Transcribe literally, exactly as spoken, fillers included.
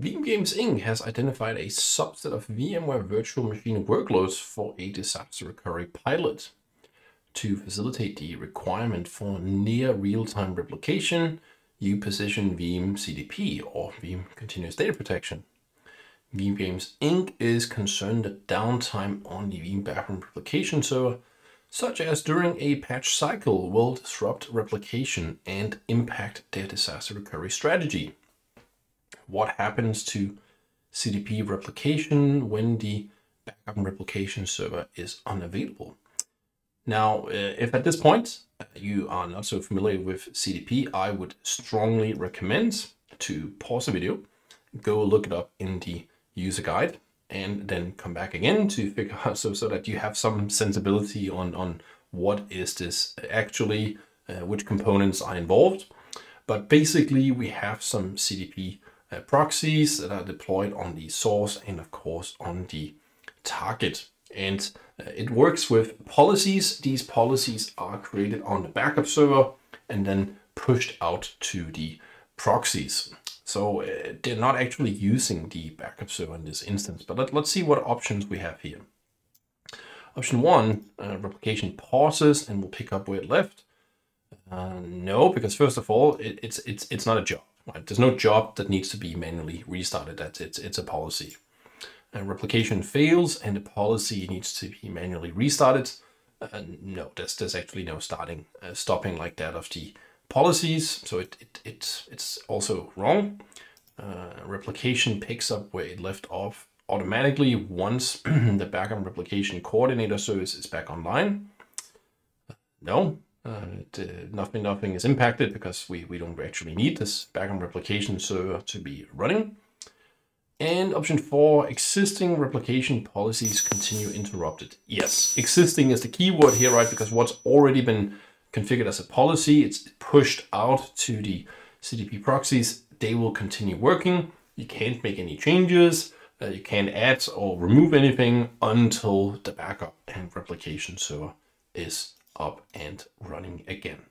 Veeam Games Incorporated has identified a subset of VMware virtual machine workloads for a disaster recovery pilot to facilitate the requirement for near real-time replication. You position Veeam C D P or Veeam Continuous Data Protection. Veeam Games Incorporated is concerned that downtime on the Veeam Backup and Replication server, such as during a patch cycle, will disrupt replication and impact their disaster recovery strategy. What happens to C D P replication when the backup and replication server is unavailable? Now, if at this point you are not so familiar with C D P, I would strongly recommend to pause the video, go look it up in the user guide, and then come back again to figure out so, so that you have some sensibility on, on what is this actually, uh, which components are involved. But basically we have some C D P uh, proxies that are deployed on the source and of course on the target. And uh, it works with policies. These policies are created on the backup server and then pushed out to the proxies. So uh, they're not actually using the backup server in this instance, but let, let's see what options we have here. Option one, uh, replication pauses and will pick up where it left. Uh, no, because first of all, it, it's, it's, it's not a job, right? There's no job that needs to be manually restarted. That's it's, it's a policy. And replication fails and the policy needs to be manually restarted. Uh, no, there's, there's actually no starting, uh, stopping like that of the policies. So it, it, it's, it's also wrong. Uh, replication picks up where it left off automatically once the backup replication coordinator service is back online. No, uh, it, uh, nothing, nothing is impacted because we, we don't actually need this backup replication server to be running. And option four, existing replication policies continue interrupted. Yes, existing is the keyword here, right? Because what's already been configured as a policy, it's pushed out to the C D P proxies. They will continue working. You can't make any changes. Uh, you can't add or remove anything until the backup and replication server is up and running again.